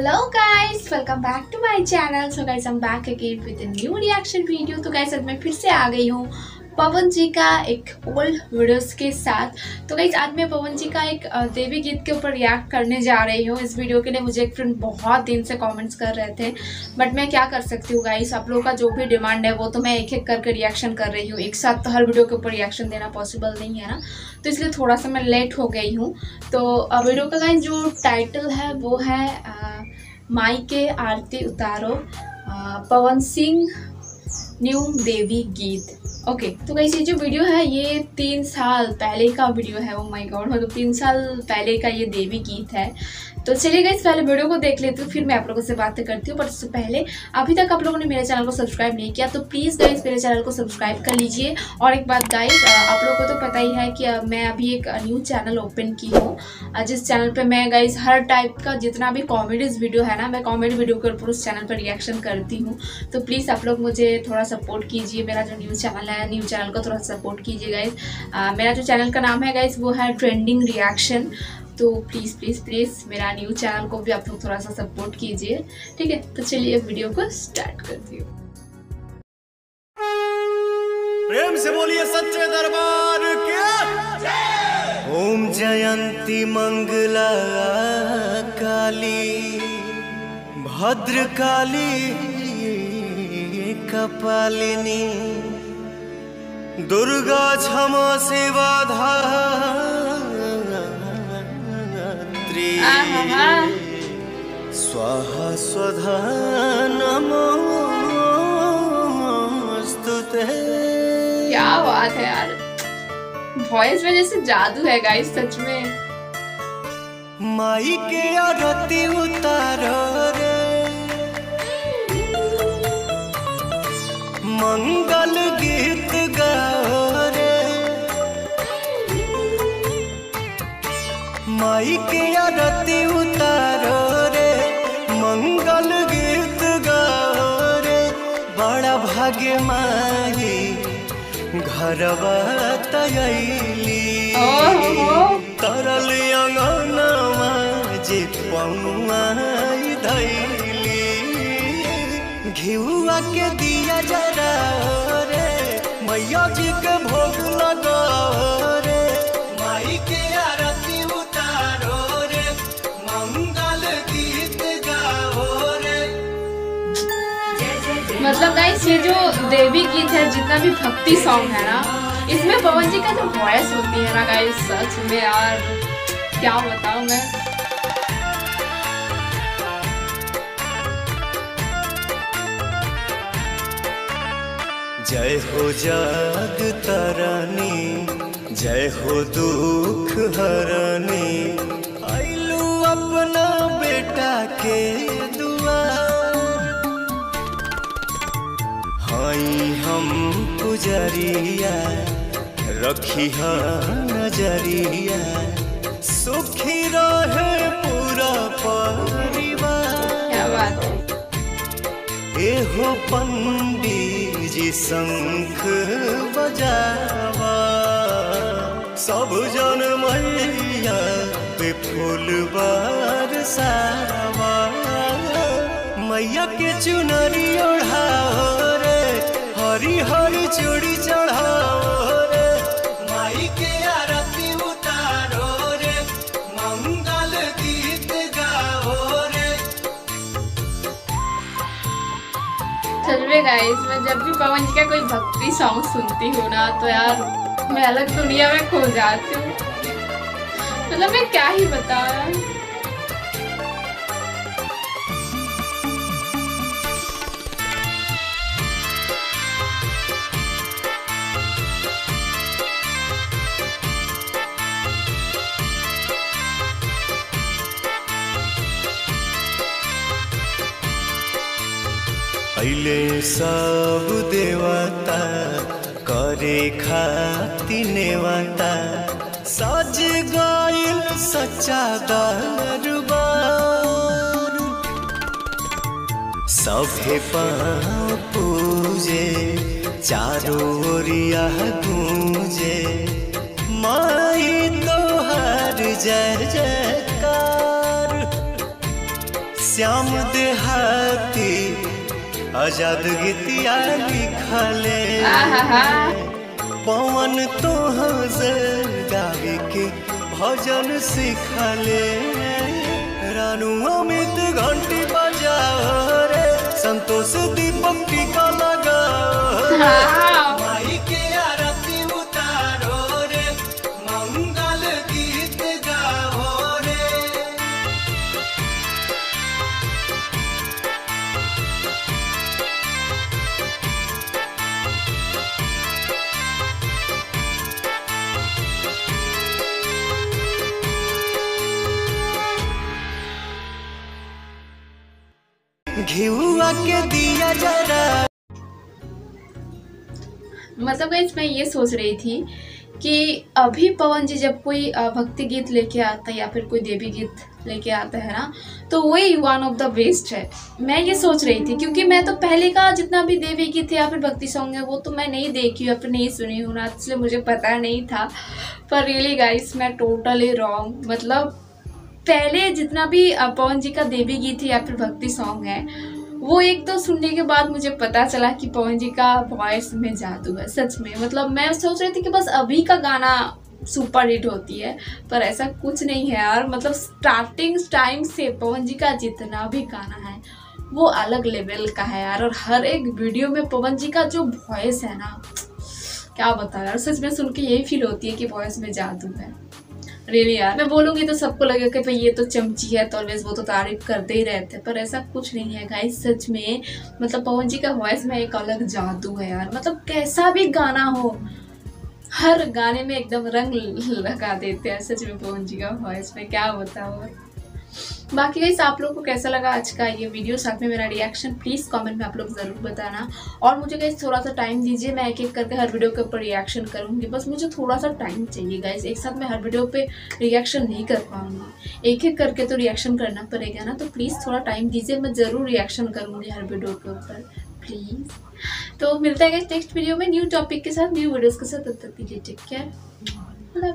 Hello guys, welcome back to my channel. So guys, I am back again with new reaction video. तो guys, आज मैं फिर से आ गई हूँ पवन जी का एक ओल्ड वीडियोस के साथ। तो गाइस, आज मैं पवन जी का एक देवी गीत के ऊपर रिएक्ट करने जा रही हूँ। इस वीडियो के लिए मुझे एक फ्रेंड बहुत दिन से कमेंट्स कर रहे थे, बट मैं क्या कर सकती हूँ गाइस, आप लोगों का जो भी डिमांड है वो तो मैं एक एक करके रिएक्शन कर रही हूँ। एक साथ तो हर वीडियो के ऊपर रिएक्शन देना पॉसिबल नहीं है ना, तो इसलिए थोड़ा सा मैं लेट हो गई हूँ। तो वीडियो का गाइस जो टाइटल है वो है माई के आरती उतारो, पवन सिंह न्यू देवी गीत। ओके, तो गाइस ये जो वीडियो है ये 3 साल पहले का वीडियो है। ओ माय गॉड, मतलब 3 साल पहले का ये देवी गीत है। तो चलिए गाइस, पहले वीडियो को देख लेती हूँ, फिर मैं आप लोगों से बातें करती हूँ। पर उससे पहले, अभी तक आप लोगों ने मेरे चैनल को सब्सक्राइब नहीं किया तो प्लीज़ गाइस मेरे चैनल को सब्सक्राइब कर लीजिए। और एक बात गाइस, आप लोगों को तो पता ही है कि मैं अभी एक न्यू चैनल ओपन की हूँ, जिस चैनल पर मैं गाइस हर टाइप का जितना भी कॉमेडीज़ वीडियो है ना, मैं कॉमेडी वीडियो के ऊपर उस चैनल पर रिएक्शन करती हूँ। तो प्लीज़ आप लोग मुझे थोड़ा सपोर्ट कीजिए। मेरा जो न्यू चैनल है, न्यू चैनल को थोड़ा सपोर्ट कीजिए गाइस। मेरा जो चैनल का नाम है गाइस वो है ट्रेंडिंग रिएक्शन। तो प्लीज़ प्लीज़ प्लीज़ मेरा न्यू चैनल को भी आप लोग थोड़ा सा सपोर्ट कीजिए, ठीक है। तो चलिए वीडियो को स्टार्ट करती हूँ। प्रेम से बोलिए सच्चे दरबार के। ओम जयंती मंगला काली, भद्र काली कपालिनी, दुर्गा क्षमा सेवा धात्री, स्वाहा स्वधा नमोस्तुते। क्या बात है यार, वॉइस में जैसे जादू है गाइस, सच में। माई के आरती उतारो रे, मंगल गीत गाओ रे, माई के आरती उतारो रे, मंगल गीत गाओ रे। बड़ा भाग्य माई घरवा तयली, तरल अंगनवा जे पौआ धैली, घिउआ के दिया जराओ रे, मैया जी के भोग लगाओ रे, माई के आरती उतारो रे, मंगल गीत गाओ रे। मतलब गाइस ये जो देवी गीत है, जितना भी भक्ति सॉन्ग है ना, इसमें पवन जी का जो वॉइस होती है ना गाइस, सच में यार क्या बताऊं मैं। जय हो जाग तारानी, जय हो दुख हरानी, आइलू अपना बेटा के दुआर, हाई हम पुजरिया, रखी हा नजरिया, सुखी रहे पूरा परिवार। एहो पंडी जी शंख बजावा, सब जन मैया पे फूल बरसावा, मैया के चुनरी ओढ़ाओ रे, हरी हरी चूड़ी चढ़ाओ रे, माई के आरती उतारो रे, मंगल गीत गाओ रे। गाइस मैं जब भी पवन जी का कोई भक्ति सॉन्ग सुनती हूँ ना, तो यार मैं अलग दुनिया में खो जाती हूँ। मतलब मैं क्या ही बताऊं। अइले सब देवता करे खाती नेवता, सज गइल सच्चा दरबार, सभे पाँव पूजे, चारों ओरिया गूंजे, माई तोहार जय जयकार। श्याम देहाती आजाद गीतिया लिखले पवन तोहर गावे के भजन सिखले रानुआ में तो घंटी बजाओ रे संतोष दीपक टीका लगाओ के दिया जरा। मतलब गाइस मैं ये सोच रही थी कि अभी पवन जी जब कोई भक्ति गीत लेके आता है या फिर कोई देवी गीत लेके आता है ना, तो वही वन ऑफ द बेस्ट है। मैं ये सोच रही थी क्योंकि मैं तो पहले का जितना भी देवी गीत या फिर भक्ति सॉन्ग है वो तो मैं नहीं देखी या फिर नहीं सुनी हूँ ना, इसलिए मुझे पता नहीं था। पर रियली गाइस मैं टोटली रॉन्ग। मतलब पहले जितना भी पवन जी का देवी गीत या फिर भक्ति सॉन्ग है वो एक तो सुनने के बाद मुझे पता चला कि पवन जी का वॉइस में जादू है सच में। मतलब मैं सोच रही थी कि बस अभी का गाना सुपर हिट होती है, पर ऐसा कुछ नहीं है यार। मतलब स्टार्टिंग टाइम से पवन जी का जितना भी गाना है वो अलग लेवल का है यार। और हर एक वीडियो में पवन जी का जो वॉइस है ना, क्या बताओ यार, सच में सुन के यही फील होती है कि वॉइस में जादू है। रियली यार मैं बोलूँगी तो सबको लगेगा कि भाई ये तो चमची है, तो ऑलवेज वो तो तारीफ करते ही रहते हैं, पर ऐसा कुछ नहीं है गाइस सच में। मतलब पवन जी का वॉइस में एक अलग जादू है यार। मतलब कैसा भी गाना हो हर गाने में एकदम रंग लगा देते हैं सच में पवन जी का वॉइस में, क्या बताओ। बाकी गाइस आप लोगों को कैसा लगा आज का ये वीडियो, साथ में मेरा रिएक्शन, प्लीज़ कमेंट में आप लोग ज़रूर बताना। और मुझे गाइस थोड़ा सा टाइम दीजिए, मैं एक एक करके हर वीडियो के ऊपर रिएक्शन करूँगी, बस मुझे थोड़ा सा टाइम चाहिए गाइस। एक साथ मैं हर वीडियो पे रिएक्शन नहीं कर पाऊँगी, एक एक करके तो रिएक्शन करना पड़ेगा ना, तो प्लीज़ थोड़ा टाइम दीजिए, मैं ज़रूर रिएक्शन करूँगी हर वीडियो के ऊपर प्लीज़। तो मिलता है गाइस नेक्स्ट वीडियो में न्यू टॉपिक के साथ, न्यू वीडियोज़ के साथ, तब तक के लिए टेक केयर।